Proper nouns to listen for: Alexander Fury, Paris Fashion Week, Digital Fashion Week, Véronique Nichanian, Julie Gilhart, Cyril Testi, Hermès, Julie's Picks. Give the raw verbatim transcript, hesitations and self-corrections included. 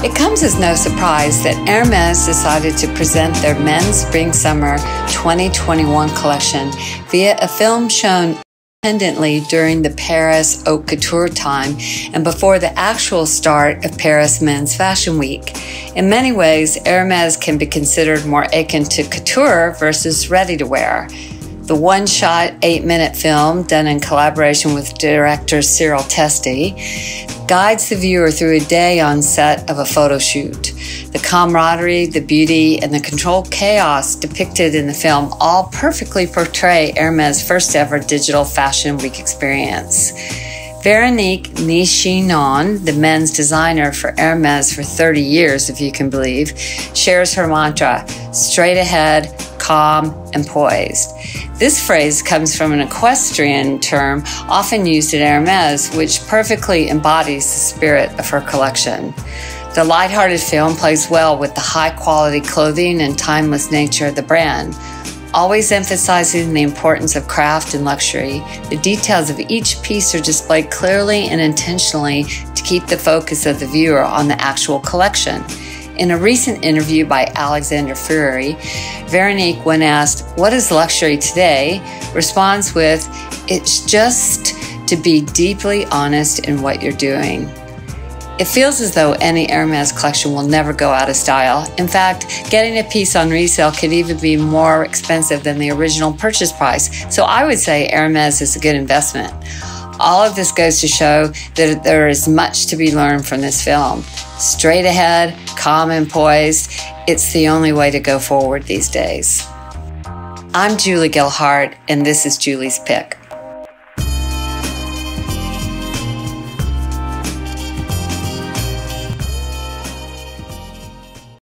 It comes as no surprise that Hermès decided to present their men's spring-summer twenty twenty-one collection via a film shown independently during the Paris Haute Couture time and before the actual start of Paris Men's Fashion Week. In many ways, Hermès can be considered more akin to couture versus ready-to-wear. The one-shot, eight-minute film, done in collaboration with director Cyril Testi, guides the viewer through a day on set of a photo shoot. The camaraderie, the beauty, and the controlled chaos depicted in the film all perfectly portray Hermès' first-ever digital Fashion Week experience. Véronique Nichanian, the men's designer for Hermès for thirty years, if you can believe, shares her mantra, straight ahead, calm, and poised. This phrase comes from an equestrian term often used at Hermès, which perfectly embodies the spirit of her collection. The lighthearted film plays well with the high-quality clothing and timeless nature of the brand, always emphasizing the importance of craft and luxury. The details of each piece are displayed clearly and intentionally to keep the focus of the viewer on the actual collection. In a recent interview by Alexander Fury, Véronique, when asked, "What is luxury today?" responds with, "It's just to be deeply honest in what you're doing." It feels as though any Hermès collection will never go out of style. In fact, getting a piece on resale could even be more expensive than the original purchase price, so I would say Hermès is a good investment. All of this goes to show that there is much to be learned from this film. Straight ahead, calm and poised, it's the only way to go forward these days. I'm Julie Gilhart, and this is Julie's Pick.